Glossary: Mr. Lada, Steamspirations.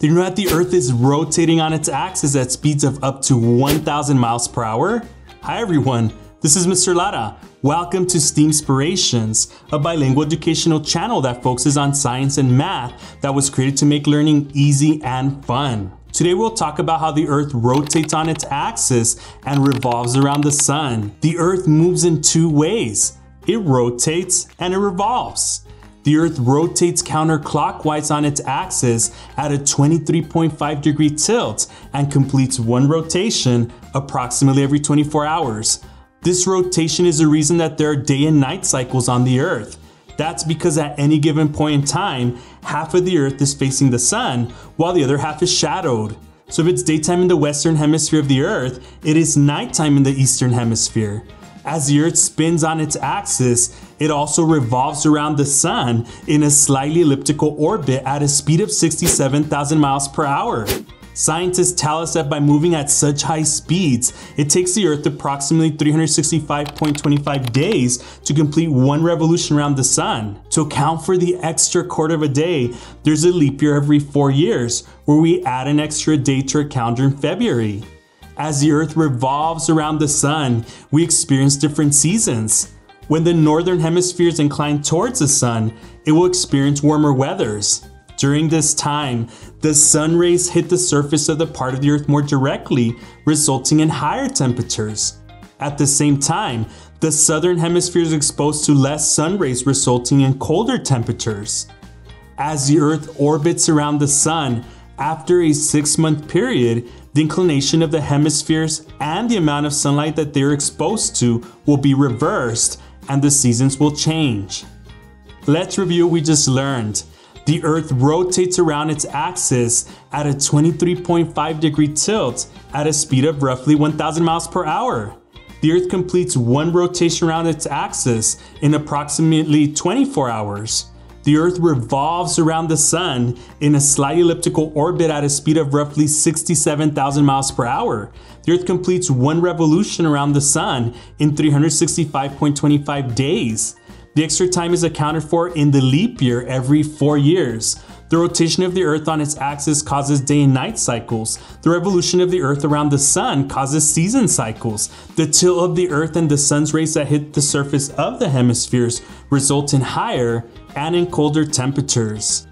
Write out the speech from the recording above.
Did you know that the Earth is rotating on its axis at speeds of up to 1,000 miles per hour? Hi everyone, this is Mr. Lada. Welcome to Steamspirations, a bilingual educational channel that focuses on science and math that was created to make learning easy and fun. Today we'll talk about how the Earth rotates on its axis and revolves around the sun. The Earth moves in two ways. It rotates and it revolves. The Earth rotates counterclockwise on its axis at a 23.5 degree tilt and completes one rotation approximately every 24 hours. This rotation is the reason that there are day and night cycles on the Earth. That's because at any given point in time, half of the Earth is facing the sun while the other half is shadowed. So if it's daytime in the western hemisphere of the Earth, it is nighttime in the eastern hemisphere. As the Earth spins on its axis, it also revolves around the sun in a slightly elliptical orbit at a speed of 67,000 miles per hour. Scientists tell us that by moving at such high speeds, it takes the Earth approximately 365.25 days to complete one revolution around the sun. To account for the extra quarter of a day, there's a leap year every 4 years, where we add an extra day to our calendar in February. As the Earth revolves around the sun, we experience different seasons. When the northern hemisphere is inclined towards the sun, it will experience warmer weathers. During this time, the sun rays hit the surface of the part of the Earth more directly, resulting in higher temperatures. At the same time, the southern hemisphere is exposed to less sun rays, resulting in colder temperatures. As the Earth orbits around the sun, after a 6-month period, the inclination of the hemispheres and the amount of sunlight that they are exposed to will be reversed and the seasons will change. Let's review what we just learned. The Earth rotates around its axis at a 23.5 degree tilt at a speed of roughly 1,000 miles per hour. The Earth completes one rotation around its axis in approximately 24 hours. The Earth revolves around the sun in a slight elliptical orbit at a speed of roughly 67,000 miles per hour. The Earth completes one revolution around the sun in 365.25 days. The extra time is accounted for in the leap year every 4 years. The rotation of the Earth on its axis causes day and night cycles. The revolution of the Earth around the sun causes season cycles. The tilt of the Earth and the sun's rays that hit the surface of the hemispheres result in higher and in colder temperatures.